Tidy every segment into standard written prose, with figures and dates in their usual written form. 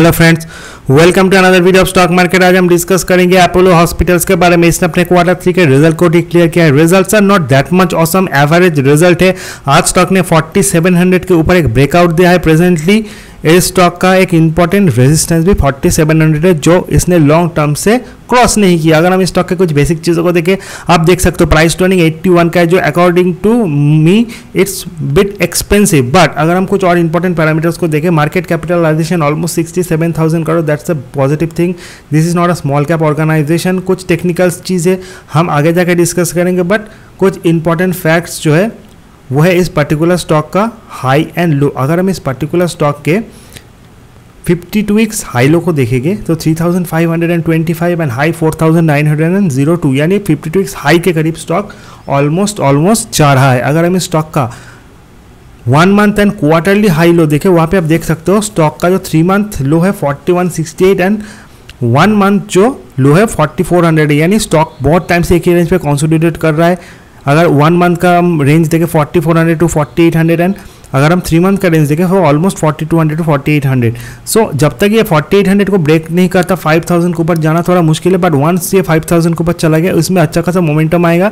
Hello friends, welcome to another video of stock market. आज हम discuss करेंगे Apollo hospitals के बारे में। इसने अपने क्वार्टर थ्री के रिजल्ट को डिक्लेयर किया है। Results are not that much awesome, average result है। आज स्टॉक ने 4700 के ऊपर एक ब्रेकआउट दिया है। प्रेजेंटली इस स्टॉक का एक इंपॉर्टेंट रेजिस्टेंस भी 4700 है, जो इसने लॉन्ग टर्म से क्रॉस नहीं किया। अगर हम इस स्टॉक के कुछ बेसिक चीज़ों को देखें, आप देख सकते हो प्राइस टर्निंग 81 का है, जो according to me it's bit expensive. But अगर हम कुछ और इंपॉर्टेंट पैरामीटर्स को देखें, market capitalization almost 67,000 crore, that's a positive thing. This is not a small cap organization. कुछ टेक्निकल चीज़ें हम आगे जाकर डिस्कस करेंगे, बट कुछ इंपॉर्टेंट फैक्ट्स जो है वो है इस पर्टिकुलर स्टॉक का हाई एंड लो। अगर हम इस पर्टिकुलर स्टॉक के 52 वीक्स हाई लो को देखेंगे तो 3525 एंड हाई 4902, यानी 52 वीक्स हाई के करीब स्टॉक ऑलमोस्ट जा रहा है। अगर हम इस स्टॉक का 1 month and quarterly high low देखें, वहाँ पे आप देख सकते हो स्टॉक का जो 3 मंथ लो है 4168 एंड 1 मंथ जो लो है 4400, यानी स्टॉक बहुत टाइम से एक ही रेंज पे कंसोलिडेट कर रहा है। अगर 1 मंथ का हम रेंज देखें 4400 टू 4800 एंड अगर हम 3 मंथ का रेंज देखें वो ऑलमोस्ट 4200 टू 4800। सो जब तक ये 4800 को ब्रेक नहीं करता, 5000 के ऊपर जाना थोड़ा मुश्किल है। बट वंस ये 5000 के ऊपर चला गया, उसमें अच्छा खासा मोमेंटम आएगा।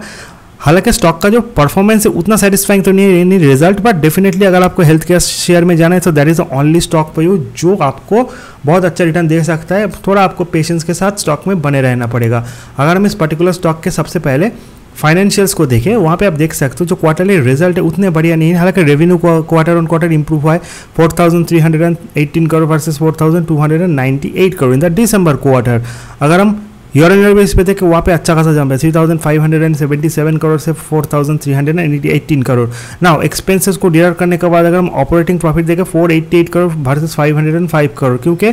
हालांकि स्टॉक का जो परफॉर्मेंस है उतना सेटिस्फाइंग तो नहीं है, यानी रिजल्ट, बट डेफिनेटली अगर आपको हेल्थ केयर शेयर में जाना है तो that is the only stock for you, जो आपको बहुत अच्छा रिटर्न दे सकता है। थोड़ा आपको पेशेंस के साथ स्टॉक में बने रहना पड़ेगा। अगर हम इस पर्टिकुलर स्टॉक के सबसे पहले फाइनेंशियल्स को देखें, वहाँ पे आप देख सकते हो जो क्वार्टरली रिजल्ट है उतने बढ़िया नहीं है। हालांकि revenue quarter on quarter improve हुआ है, 4318 crore versus 4298 crore in the December quarter. अगर हम ईयर ऑन ईयर बेस पे देखें, वहाँ पे अच्छा खासा जंप है, 3577 करोड़ से 4318 करोड़। नाउ एक्सपेंसेस को डिडक्ट करने के बाद अगर हम ऑपरेटिंग प्रॉफिट देखें 488 करोड़ वर्सेस 505 करोड़, क्योंकि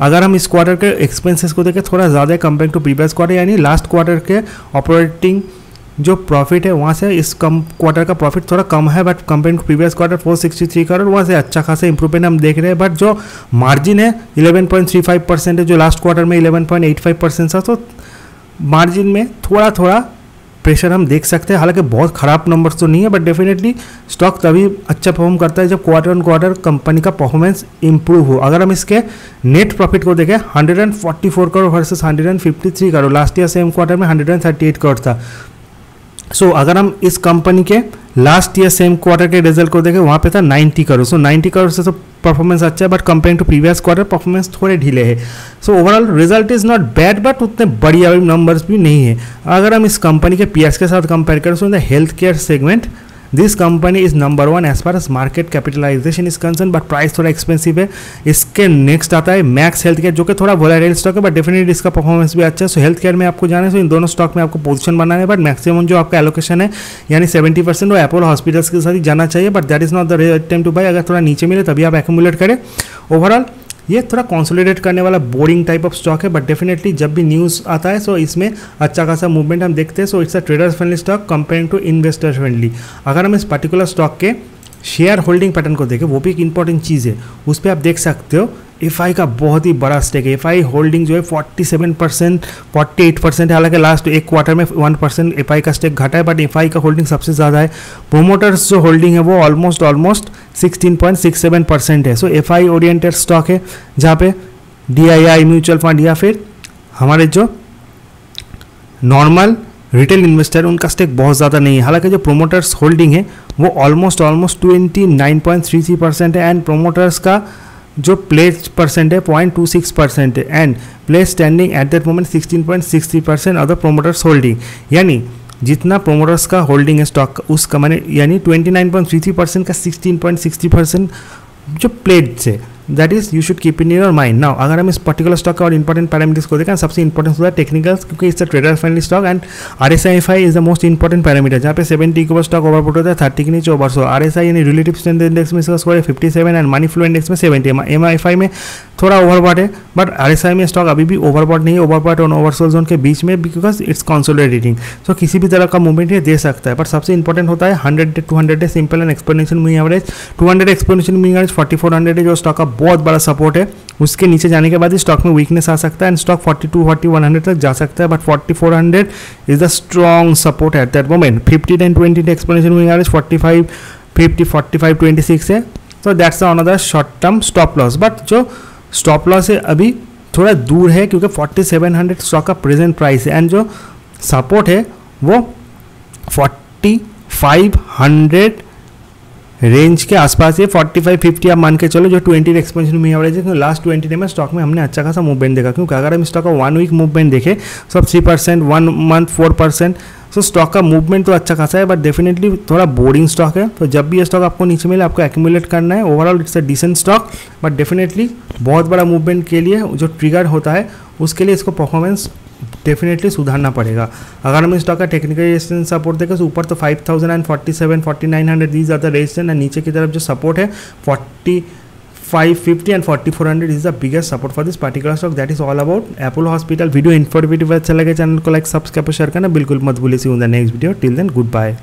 अगर हम इस क्वार्टर के एक्सपेंसेस को देखें थोड़ा ज़्यादा कंपेयर टू प्रीवियस क्वार्टर, यानी लास्ट क्वार्टर के ऑपरेटिंग जो प्रॉफिट है वहाँ से इस कम क्वार्टर का प्रॉफिट थोड़ा कम है। But compare to previous quarter 463 crore, वहाँ से अच्छा खासा इंप्रूवमेंट हम देख रहे हैं। बट जो मार्जिन है 11.35% है, जो लास्ट क्वार्टर में 11.85% था, तो मार्जिन में थोड़ा थोड़ा प्रेशर हम देख सकते हैं। हालांकि बहुत ख़राब नंबर्स तो नहीं है, बट डेफिनेटली स्टॉक तभी अच्छा परफॉर्म करता है जब क्वार्टर ऑन क्वार्टर कंपनी का परफॉर्मेंस इंप्रूव हो। अगर हम इसके नेट प्रॉफिट को देखें 144 crore versus 153 crore, last year same quarter में 138 करोड़ था। सो अगर हम इस कंपनी के लास्ट ईयर सेम क्वार्टर के रिजल्ट को देखें, वहाँ पे था 90 करोड़। सो 90 करोड़ से तो परफॉर्मेंस अच्छा है, but compare to previous quarter performance थोड़े ढीले है। So overall result is not bad, but उतने बढ़िया नंबर्स भी नहीं है। अगर हम इस कंपनी के पीएस के साथ कंपेयर करें, so in the health care segment this company is number 1 as far as market capitalization is concern, but price थोड़ा एक्सपेंसिव है। इसके नेक्स्ट आता है मैक्स हेल्थ केयर, जो कि थोड़ा वोलेटाइल स्टॉक है, बट डेफिनेटली इसका परफॉर्मेंस भी अच्छा है। सो हेल्थ केयर में आपको जाना है, सो इन दोनों स्टॉक में आपको पोजिशन बनाना है, बट मैक्सिमम जो आपका एलोकेशन है यानी 70% वो अपोलो हॉस्पिटल्स के साथ ही जाना चाहिए। But that is not the right time to buy. अगर थोड़ा नीचे मिले तभी आप एक्यूमुलेट करें। ओवरऑल ये थोड़ा कंसोलिडेट करने वाला बोरिंग टाइप ऑफ स्टॉक है, बट डेफिनेटली जब भी न्यूज़ आता है सो इसमें अच्छा खासा मूवमेंट हम देखते हैं। So it's a traders friendly stock compare to investors friendly. अगर हम इस पर्टिकुलर स्टॉक के शेयर होल्डिंग पैटर्न को देखें, वो भी एक इंपॉर्टेंट चीज़ है। उस पर आप देख सकते हो एफआई का बहुत ही बड़ा स्टेक है। एफआई होल्डिंग जो है 47% 48% है। हालांकि लास्ट एक क्वार्टर में 1% एफआई का स्टेक घटा है, बट एफआई का होल्डिंग सबसे ज़्यादा है। प्रोमोटर्स जो होल्डिंग है वो ऑलमोस्ट 16.67% है। सो एफआई ओरिएंटेड स्टॉक है, जहाँ पे डीआईआई म्यूचुअल फंड या फिर हमारे जो नॉर्मल रिटेल इन्वेस्टर उनका स्टेक बहुत ज़्यादा नहीं है। हालांकि जो प्रोमोटर्स होल्डिंग है वो ऑलमोस्ट 29.33% है, एंड प्रोमोटर्स का जो प्लेस परसेंट है 0.26% है, and place standing at that moment 16.63% of the promoters holding. यानी जितना प्रोमोटर्स का होल्डिंग है स्टॉक उसका मैंने यानी 29.33% का 16.60% जो प्लेट्स है, that is you should keep in your mind. Now अगर हम इस पर्टिकुलर स्टॉक का और इंपॉर्टेंट पैरामीटर्स को देखें, सबसे इंपॉर्टेंट होता है टेक्निकल्स, क्योंकि it's a trader friendly stock and RSI is the most important parameter, जहाँ पे 70 के ऊपर स्टॉक ओवरबोट होता है, 30 के नीचे ओवरसो। आरएसआई यानी रिलेटिव स्ट्रेंथ इंडेक्स में इसका स्कोर है 57 एंड मनी फ्लो इंडेक्स में 70। एमआईएफआई में थोड़ा ओवरबॉट है, बट आरएसआई में स्टॉक अभी भी ओवरबॉट नहीं है, ओवरबॉट और ओवरसोल्ड जोन के बीच में, बिकॉज इट्स कंसोलिडेटिंग। सो किसी भी तरह का मूवमेंट ये दे सकता है। पर सबसे इंपॉर्टेंट होता है 100 day 200 day simple and exponential moving average. 200 exponential moving average 4400 है, जो स्टॉक का बहुत बड़ा सपोर्ट है। उसके नीचे जाने के बाद इस स्टॉक में वीकनेस आ सकता है एंड स्टॉक 4240 100 तक जा सकता है, but 4400 is the strong support at that moment. 50 10 20 exponential moving average 45 50 45 26 है, so that's another short term stop loss. But जो स्टॉप लॉस से अभी थोड़ा दूर है क्योंकि 4700 स्टॉक का प्रेजेंट प्राइस है एंड जो सपोर्ट है वो 4500 रेंज के आसपास ये 4550 आप मान के चलो जो 20 एक्सपेंशन में एवरेज है। तो लास्ट 20 डे में स्टॉक में हमने अच्छा खासा मूवमेंट देखा क्योंकि अगर हम स्टॉक का 1 वीक मूवमेंट देखें सब 3%, 1 मंथ 4%, सो स्टॉक का मूवमेंट तो अच्छा खासा है बट डेफिनेटली थोड़ा बोरिंग स्टॉक है। तो जब भी ये स्टॉक आपको नीचे मिले आपको एक्यूमुलेट करना है। Overall it's a decent stock but definitely बहुत बड़ा मूवमेंट के लिए जो ट्रिगर होता है उसके लिए इसको परफॉर्मेंस डेफिनेटली सुधारना पड़ेगा। अगर हम स्टॉक का टेक्निकल रेजिस्टेंस सपोर्ट देखें तो ऊपर तो 5047, 4900 these are the resistance and नीचे की तरफ जो सपोर्ट है 4550 and 4400 is the biggest support for this particular stock. That is all about Apollo hospital. Video informative अच्छा लगे चैनल को लाइक सब्सक्राइब शेयर करना बिल्कुल मत भूलिए। See in the next video, till then good bye.